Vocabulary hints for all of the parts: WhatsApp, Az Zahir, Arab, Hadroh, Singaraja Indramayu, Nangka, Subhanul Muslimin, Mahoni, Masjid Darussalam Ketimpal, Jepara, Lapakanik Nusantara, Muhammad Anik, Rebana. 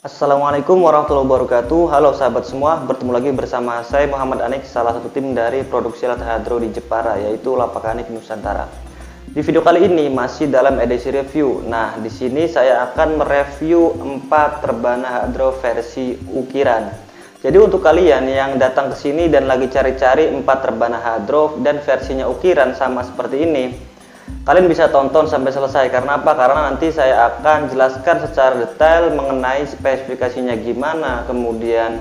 Assalamualaikum warahmatullahi wabarakatuh. Halo sahabat semua, bertemu lagi bersama saya Muhammad Anik, salah satu tim dari produksi alat Hadroh di Jepara, yaitu Lapakanik Nusantara. Di video kali ini masih dalam edisi review. Nah, di sini saya akan mereview 4 Rebana Hadroh versi ukiran. Jadi untuk kalian yang datang ke sini dan lagi cari-cari 4 Rebana Hadroh dan versinya ukiran sama seperti ini, kalian bisa tonton sampai selesai. Karena apa? Karena nanti saya akan jelaskan secara detail mengenai spesifikasinya gimana, kemudian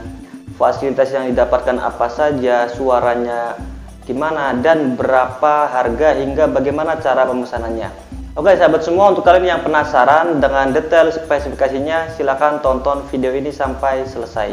fasilitas yang didapatkan apa saja, suaranya gimana, dan berapa harga hingga bagaimana cara pemesanannya. Oke sahabat semua, untuk kalian yang penasaran dengan detail spesifikasinya, silahkan tonton video ini sampai selesai.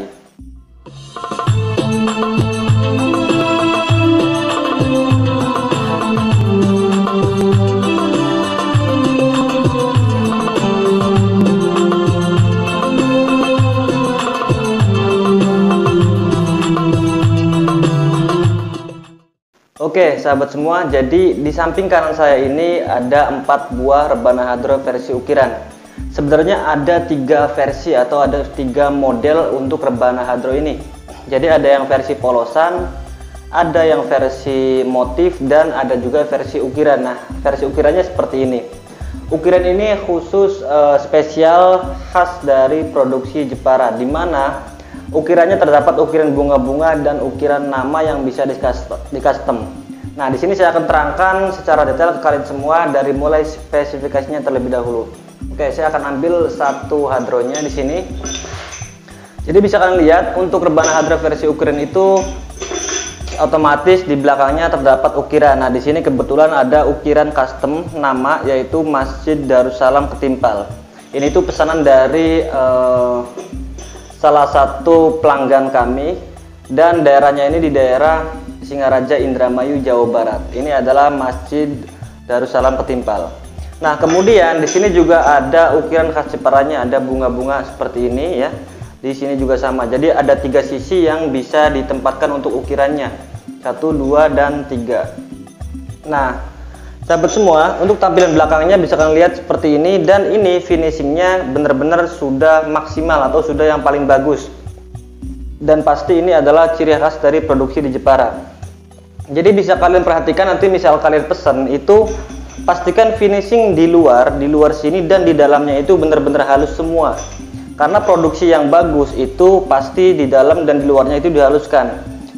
Oke sahabat semua, jadi di samping kanan saya ini ada 4 buah Rebana Hadroh versi ukiran. Sebenarnya ada 3 versi atau ada 3 model untuk Rebana Hadroh ini. Jadi ada yang versi polosan, ada yang versi motif, dan ada juga versi ukiran. Nah, versi ukirannya seperti ini. Ukiran ini khusus spesial khas dari produksi Jepara, dimana ukirannya terdapat ukiran bunga-bunga dan ukiran nama yang bisa di custom. Nah, di sini saya akan terangkan secara detail ke kalian semua dari mulai spesifikasinya terlebih dahulu. Oke, saya akan ambil satu hadrohnya di sini. Jadi bisa kalian lihat untuk Rebana Hadroh versi ukiran itu otomatis di belakangnya terdapat ukiran. Nah, di sini kebetulan ada ukiran custom nama, yaitu Masjid Darussalam Ketimpal. Ini tuh pesanan dari salah satu pelanggan kami, dan daerahnya ini di daerah Singaraja Indramayu, Jawa Barat. Ini adalah Masjid Darussalam Ketimpal. Nah, kemudian di sini juga ada ukiran khas Jeparanya, ada bunga-bunga seperti ini ya. Di sini juga sama. Jadi ada 3 sisi yang bisa ditempatkan untuk ukirannya. 1, 2, dan 3. Nah, sahabat semua, untuk tampilan belakangnya bisa kalian lihat seperti ini, dan ini finishingnya benar-benar sudah maksimal atau sudah yang paling bagus, dan pasti ini adalah ciri khas dari produksi di Jepara. Jadi bisa kalian perhatikan nanti misal kalian pesan itu, pastikan finishing di luar sini dan di dalamnya itu benar-benar halus semua, karena produksi yang bagus itu pasti di dalam dan di luarnya itu dihaluskan.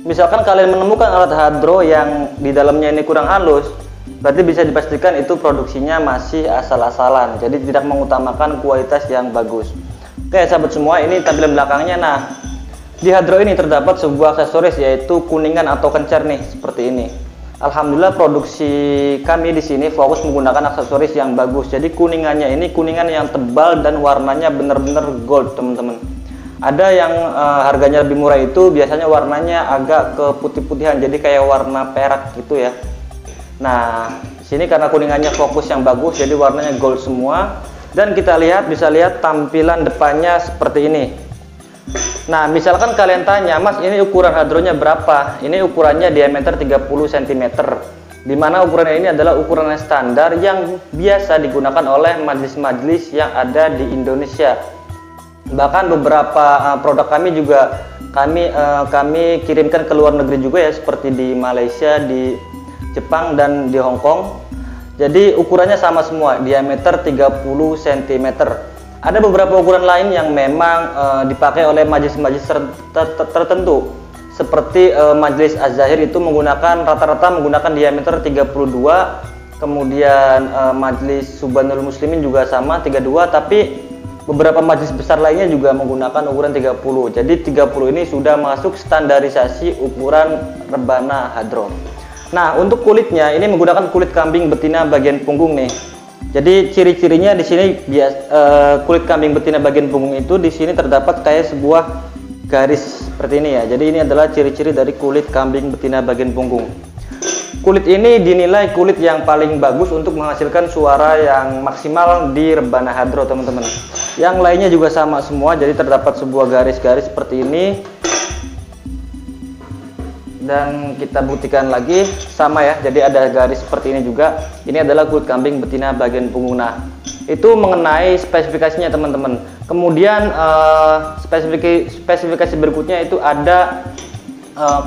Misalkan kalian menemukan alat Hadroh yang di dalamnya ini kurang halus, berarti bisa dipastikan itu produksinya masih asal-asalan, jadi tidak mengutamakan kualitas yang bagus. Oke sahabat semua, ini tampilan belakangnya. Nah, di Hadroh ini terdapat sebuah aksesoris, yaitu kuningan atau kencer nih, seperti ini. Alhamdulillah produksi kami di sini fokus menggunakan aksesoris yang bagus. Jadi kuningannya ini kuningan yang tebal dan warnanya benar-benar gold, teman-teman. Ada yang harganya lebih murah, itu biasanya warnanya agak keputih-putihan, jadi kayak warna perak gitu ya. Nah, sini karena kuningannya fokus yang bagus, jadi warnanya gold semua. Dan kita lihat, bisa lihat tampilan depannya seperti ini. Nah, misalkan kalian tanya, "Mas, ini ukuran hadrohnya berapa?" Ini ukurannya diameter 30 cm. Dimana ukurannya ini adalah ukuran standar yang biasa digunakan oleh majelis-majelis yang ada di Indonesia. Bahkan beberapa produk kami juga kami kirimkan ke luar negeri juga ya, seperti di Malaysia, di Jepang, dan di Hong Kong. Jadi ukurannya sama semua, diameter 30 cm. Ada beberapa ukuran lain yang memang dipakai oleh majelis-majelis tertentu, seperti majelis Az Zahir itu menggunakan rata-rata diameter 32. Kemudian majelis Subhanul Muslimin juga sama 32, tapi beberapa majelis besar lainnya juga menggunakan ukuran 30. Jadi 30 ini sudah masuk standarisasi ukuran Rebana Hadroh. Nah, untuk kulitnya ini menggunakan kulit kambing betina bagian punggung nih. Jadi ciri-cirinya di sini kulit kambing betina bagian punggung itu di sini terdapat kayak sebuah garis seperti ini ya. Jadi ini adalah ciri-ciri dari kulit kambing betina bagian punggung. Kulit ini dinilai kulit yang paling bagus untuk menghasilkan suara yang maksimal di Rebana Hadroh, teman-teman. Yang lainnya juga sama semua, jadi terdapat sebuah garis-garis seperti ini. Dan kita buktikan lagi, sama ya, jadi ada garis seperti ini juga. Ini adalah kulit kambing betina bagian punggung. Nah, itu mengenai spesifikasinya, teman-teman. Kemudian spesifikasi berikutnya itu ada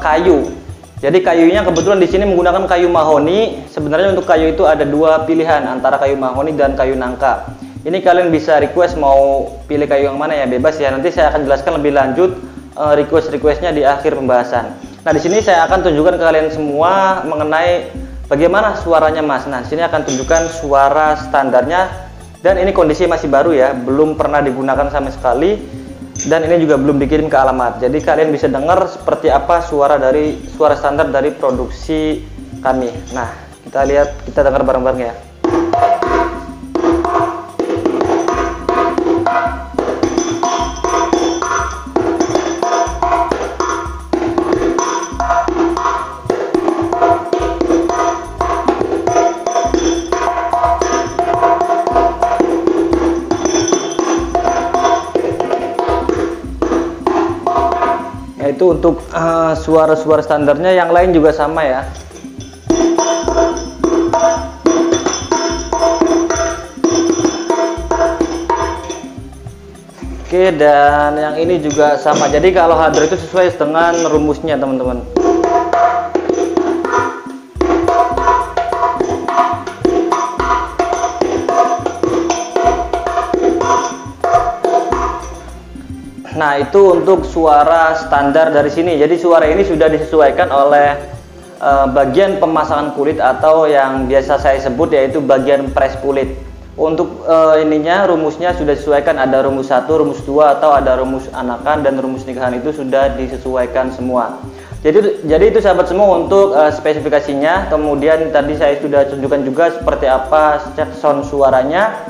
kayu. Jadi kayunya kebetulan di sini menggunakan kayu mahoni. Sebenarnya untuk kayu itu ada dua pilihan, antara kayu mahoni dan kayu nangka. Ini kalian bisa request mau pilih kayu yang mana ya, bebas ya. Nanti saya akan jelaskan lebih lanjut request-requestnya di akhir pembahasan. Nah, di sini saya akan tunjukkan ke kalian semua mengenai bagaimana suaranya Mas. Nah, di sini akan tunjukkan suara standarnya, dan ini kondisi masih baru ya, belum pernah digunakan sama sekali. Dan ini juga belum dikirim ke alamat, jadi kalian bisa dengar seperti apa suara standar dari produksi kami. Nah, kita lihat, kita dengar bareng-bareng ya. Itu untuk suara-suara standarnya, yang lain juga sama ya. Oke, dan yang ini juga sama. Jadi kalau Hadroh itu sesuai dengan rumusnya teman-teman. Nah, itu untuk suara standar dari sini. Jadi suara ini sudah disesuaikan oleh bagian pemasangan kulit atau yang biasa saya sebut yaitu bagian press kulit. Untuk ininya, rumusnya sudah disesuaikan, ada rumus 1, rumus 2 atau ada rumus anakan dan rumus nikahan, itu sudah disesuaikan semua. Jadi itu sahabat semua untuk spesifikasinya. Kemudian tadi saya sudah tunjukkan juga seperti apa sound suaranya.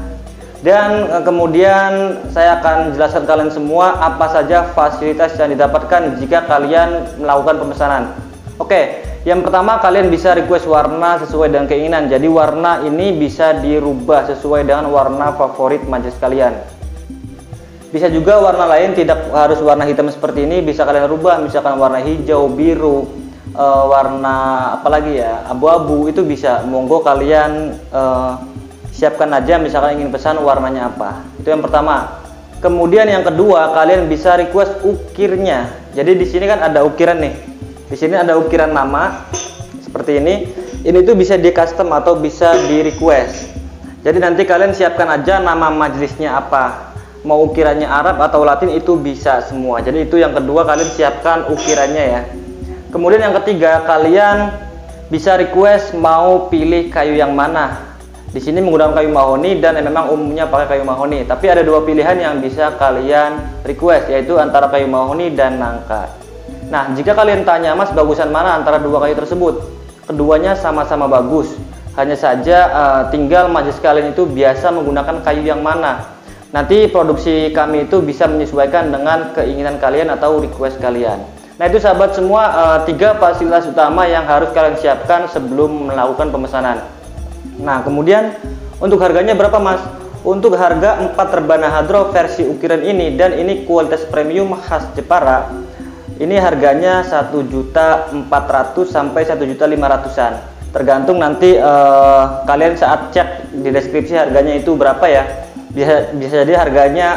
Dan kemudian saya akan jelaskan kalian semua apa saja fasilitas yang didapatkan jika kalian melakukan pemesanan. Oke, yang pertama kalian bisa request warna sesuai dengan keinginan. Jadi warna ini bisa dirubah sesuai dengan warna favorit majelis kalian. Bisa juga warna lain, tidak harus warna hitam seperti ini, bisa kalian rubah. Misalkan warna hijau, biru, warna apalagi ya, abu-abu, itu bisa. Monggo kalian siapkan aja, misalkan ingin pesan warnanya apa. Itu yang pertama. Kemudian yang kedua, kalian bisa request ukirnya. Jadi di sini kan ada ukiran nih. Di sini ada ukiran nama seperti ini. Ini tuh bisa di custom atau bisa di request. Jadi nanti kalian siapkan aja nama majelisnya apa. Mau ukirannya Arab atau Latin itu bisa semua. Jadi itu yang kedua, kalian siapkan ukirannya ya. Kemudian yang ketiga, kalian bisa request mau pilih kayu yang mana. Di sini menggunakan kayu mahoni dan memang umumnya pakai kayu mahoni, tapi ada dua pilihan yang bisa kalian request, yaitu antara kayu mahoni dan nangka. Nah, jika kalian tanya, Mas, bagusan mana antara dua kayu tersebut? Keduanya sama-sama bagus, hanya saja tinggal majelis kalian itu biasa menggunakan kayu yang mana. Nanti produksi kami itu bisa menyesuaikan dengan keinginan kalian atau request kalian. Nah, itu sahabat semua tiga fasilitas utama yang harus kalian siapkan sebelum melakukan pemesanan. Nah, kemudian untuk harganya berapa, Mas? Untuk harga 4 Rebana Hadroh versi ukiran ini, dan ini kualitas premium khas Jepara, ini harganya 1.400.000 sampai 1.500.000-an. Tergantung nanti kalian saat cek di deskripsi harganya itu berapa ya. Bisa jadi harganya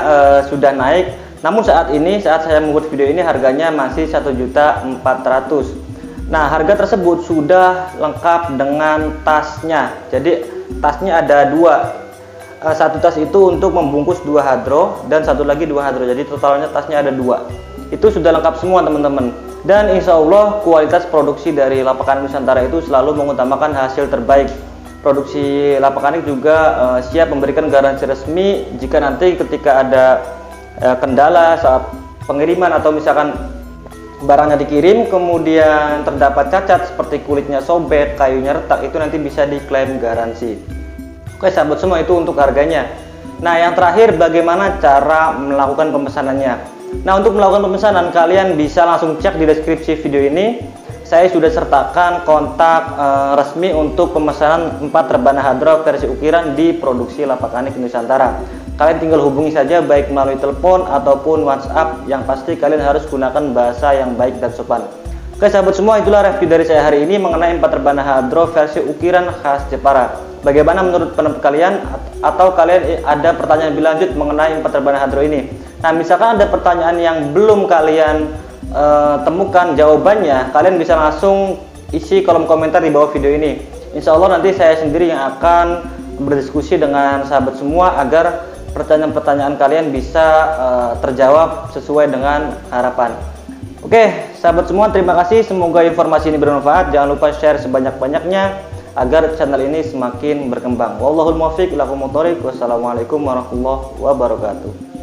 sudah naik, namun saat ini, saat saya membuat video ini, harganya masih 1.400.000. Nah, harga tersebut sudah lengkap dengan tasnya. Jadi tasnya ada dua, satu tas itu untuk membungkus dua Hadroh dan satu lagi dua Hadroh. Jadi totalnya tasnya ada dua. Itu sudah lengkap semua teman-teman. Dan insya Allah kualitas produksi dari Lapakanik Nusantara itu selalu mengutamakan hasil terbaik. Produksi Lapakanik juga siap memberikan garansi resmi jika nanti ketika ada kendala saat pengiriman atau misalkan barangnya dikirim kemudian terdapat cacat seperti kulitnya sobek, kayunya retak, itu nanti bisa diklaim garansi. Oke sahabat semua, itu untuk harganya. Nah, yang terakhir, bagaimana cara melakukan pemesanannya. Nah, untuk melakukan pemesanan kalian bisa langsung cek di deskripsi video ini. Saya sudah sertakan kontak resmi untuk pemesanan 4 Rebana Hadroh versi ukiran di produksi Lapakanik Nusantara. Kalian tinggal hubungi saja baik melalui telepon ataupun WhatsApp. Yang pasti kalian harus gunakan bahasa yang baik dan sopan. Oke sahabat semua, itulah review dari saya hari ini mengenai 4 Rebana Hadroh versi ukiran khas Jepara. Bagaimana menurut pendapat kalian? Atau kalian ada pertanyaan lebih lanjut mengenai penerbangan Hadroh ini? Nah, misalkan ada pertanyaan yang belum kalian temukan jawabannya, kalian bisa langsung isi kolom komentar di bawah video ini. Insya Allah nanti saya sendiri yang akan berdiskusi dengan sahabat semua agar pertanyaan-pertanyaan kalian bisa terjawab sesuai dengan harapan. Oke, sahabat semua, terima kasih. Semoga informasi ini bermanfaat. Jangan lupa share sebanyak-banyaknya agar channel ini semakin berkembang. Wallahul muwaffiq ila aqwamit thoriq. Wassalamualaikum warahmatullahi wabarakatuh.